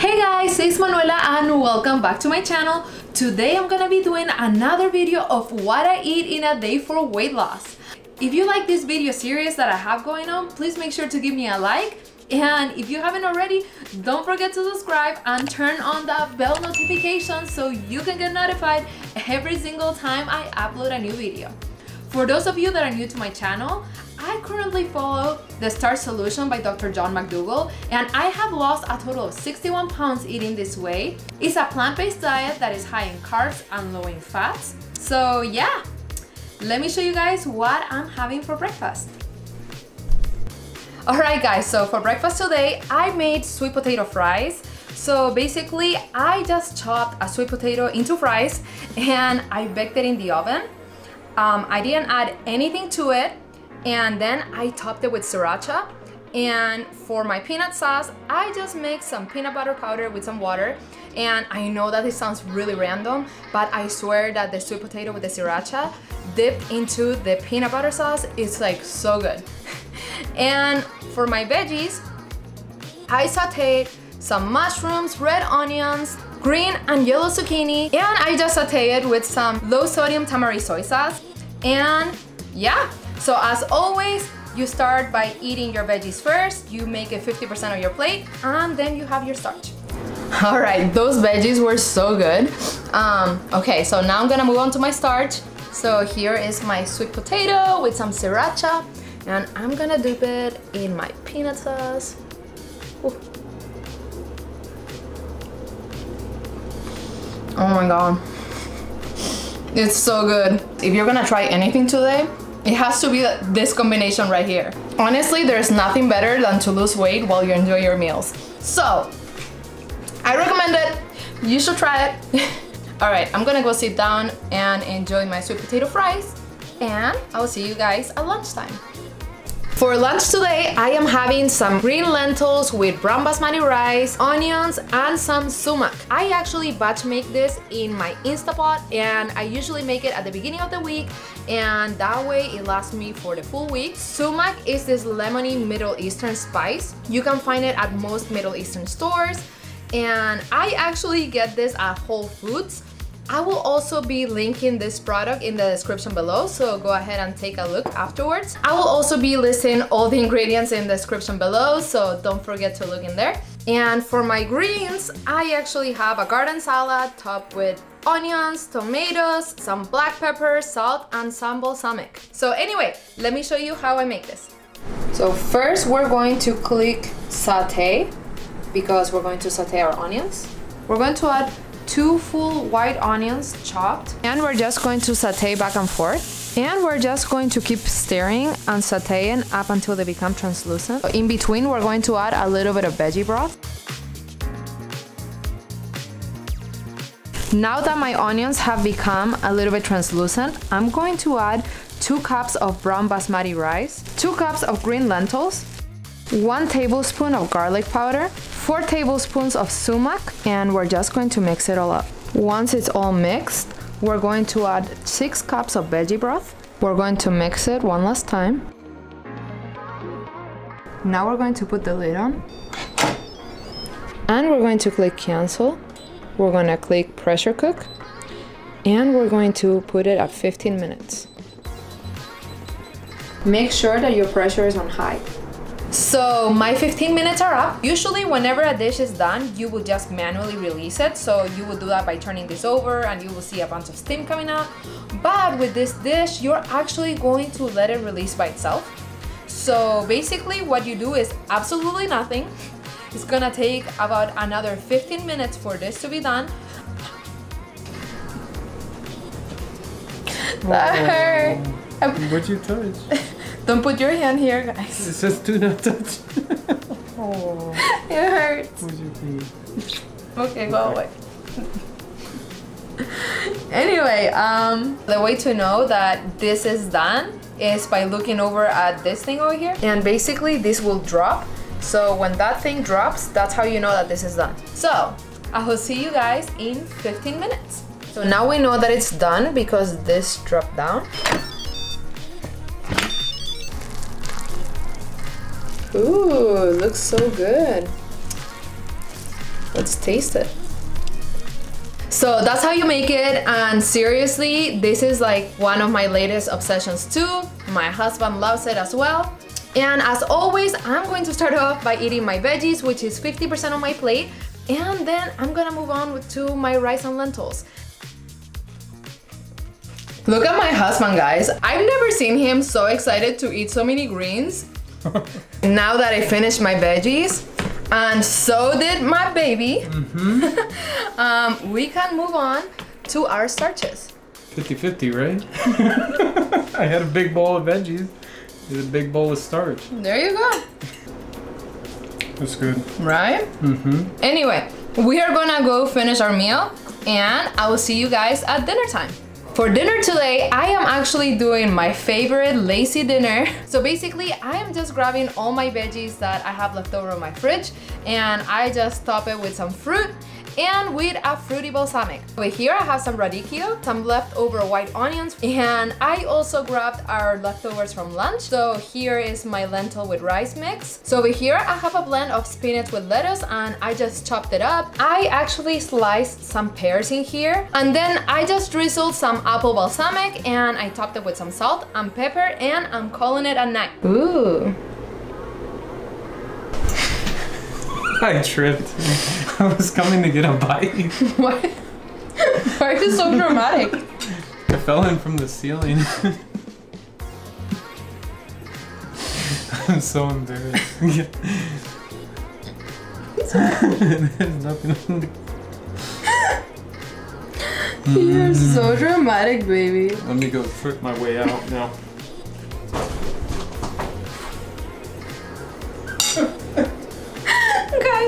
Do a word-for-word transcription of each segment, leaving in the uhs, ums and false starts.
Hey guys, it's Manuela and welcome back to my channel. Today I'm gonna be doing another video of what I eat in a day for weight loss. If you like this video series that I have going on, please make sure to give me a like. And if you haven't already, don't forget to subscribe and turn on the bell notification so you can get notified every single time I upload a new video. For those of you that are new to my channel, I currently follow the Starch Solution by Doctor John McDougall, and I have lost a total of sixty-one pounds eating this way. It's a plant-based diet that is high in carbs and low in fats. So yeah, let me show you guys what I'm having for breakfast. Alright guys, so for breakfast today, I made sweet potato fries. So basically, I just chopped a sweet potato into fries and I baked it in the oven. Um, I didn't add anything to it, and then I topped it with sriracha. And for my peanut sauce, I just mixed some peanut butter powder with some water. And I know that this sounds really random, but I swear that the sweet potato with the sriracha dipped into the peanut butter sauce is like so good. And for my veggies, I sauteed some mushrooms, red onions, green and yellow zucchini, and I just sauteed it with some low sodium tamari soy sauce. And yeah, so as always, you start by eating your veggies first, you make it fifty percent of your plate, and then you have your starch. All right, those veggies were so good. Um, okay, so now I'm gonna move on to my starch. So here is my sweet potato with some sriracha. And I'm gonna dip it in my peanut sauce. Ooh. Oh my god, it's so good. If you're gonna try anything today, it has to be this combination right here. Honestly, there's nothing better than to lose weight while you enjoy your meals. So, I recommend it, you should try it. All right, I'm gonna go sit down and enjoy my sweet potato fries, and I will see you guys at lunchtime. For lunch today, I am having some green lentils with brown basmati rice, onions, and some sumac. I actually batch make this in my Instapot, and I usually make it at the beginning of the week, and that way it lasts me for the full week. Sumac is this lemony Middle Eastern spice. You can find it at most Middle Eastern stores, and I actually get this at Whole Foods. I will also be linking this product in the description below, so go ahead and take a look afterwards. I will also be listing all the ingredients in the description below, so don't forget to look in there. And for my greens, I actually have a garden salad topped with onions, tomatoes, some black pepper, salt, and some balsamic. So anyway, let me show you how I make this. So first we're going to click saute, because we're going to saute our onions. We're going to add two full white onions chopped, and we're just going to saute back and forth, and we're just going to keep stirring and sauteing up until they become translucent. In between, we're going to add a little bit of veggie broth. Now that my onions have become a little bit translucent, I'm going to add two cups of brown basmati rice, two cups of green lentils, one tablespoon of garlic powder, four tablespoons of sumac, and we're just going to mix it all up. Once it's all mixed, we're going to add six cups of veggie broth. We're going to mix it one last time. Now we're going to put the lid on, and we're going to click cancel. We're going to click pressure cook, and we're going to put it at fifteen minutes. Make sure that your pressure is on high. So my fifteen minutes are up. Usually whenever a dish is done, you will just manually release it. So you will do that by turning this over, and you will see a bunch of steam coming out. But with this dish, you're actually going to let it release by itself. So basically what you do is absolutely nothing. It's gonna take about another fifteen minutes for this to be done. Oh, that hurt. What you touch? Don't put your hand here, guys. It says do not touch. Oh. It hurts. What's your thing? Okay, go away. Anyway, um, the way to know that this is done is by looking over at this thing over here. And basically, this will drop. So when that thing drops, that's how you know that this is done. So I will see you guys in fifteen minutes. So now we know that it's done because this dropped down. Ooh, looks so good. Let's taste it. So that's how you make it, and seriously, this is like one of my latest obsessions too. My husband loves it as well. And as always, I'm going to start off by eating my veggies, which is fifty percent of my plate, and then I'm gonna move on to my rice and lentils. Look at my husband, guys. I've never seen him so excited to eat so many greens. Now that I finished my veggies, and so did my baby, mm-hmm. um, we can move on to our starches. fifty fifty, right? I had a big bowl of veggies. It's a big bowl of starch. There you go. That's good. Right? Mm-hmm. Anyway, we are gonna go finish our meal, and I will see you guys at dinner time. For dinner today, I am actually doing my favorite lazy dinner. So basically, I am just grabbing all my veggies that I have left over in my fridge, and I just top it with some fruit and with a fruity balsamic. Over here, I have some radicchio, some leftover white onions, and I also grabbed our leftovers from lunch. So here is my lentil with rice mix. So over here, I have a blend of spinach with lettuce, and I just chopped it up. I actually sliced some pears in here, and then I just drizzled some apple balsamic, and I topped it with some salt and pepper, and I'm calling it a night. Ooh. I tripped. I was coming to get a bite. What? Why is it so dramatic? I fell in from the ceiling. I'm so embarrassed. There's nothing. You're so dramatic, baby. Let me go trip my way out now.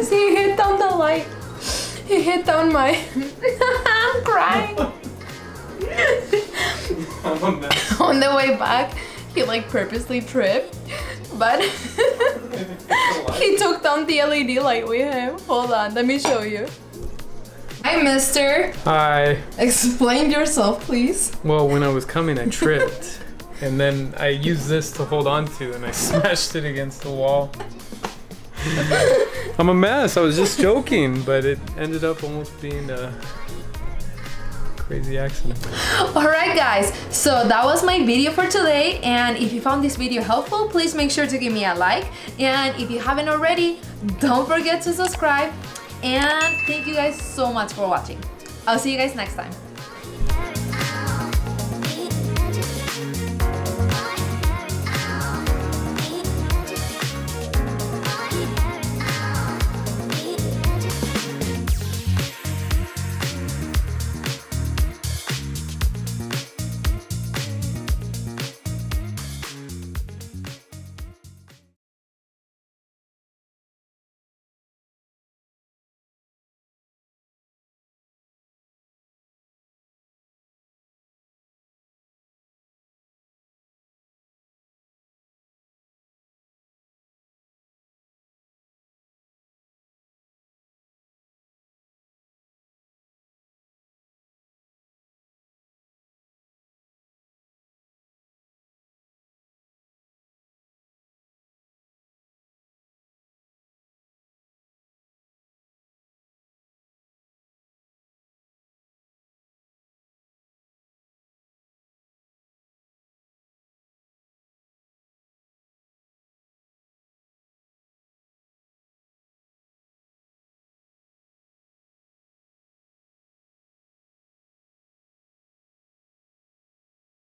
He hit down the light. He hit down my... I'm crying. I'm a mess. On the way back, he like purposely tripped, but he took down the L E D light with him. Hold on, let me show you. Hi, mister. Hi. Explain yourself, please. Well, when I was coming, I tripped. And then I used this to hold on to, and I smashed it against the wall. I'm a mess. I was just joking, but it ended up almost being a crazy accident. Alright guys, so that was my video for today, and if you found this video helpful, please make sure to give me a like, and if you haven't already, don't forget to subscribe, and thank you guys so much for watching. I'll see you guys next time.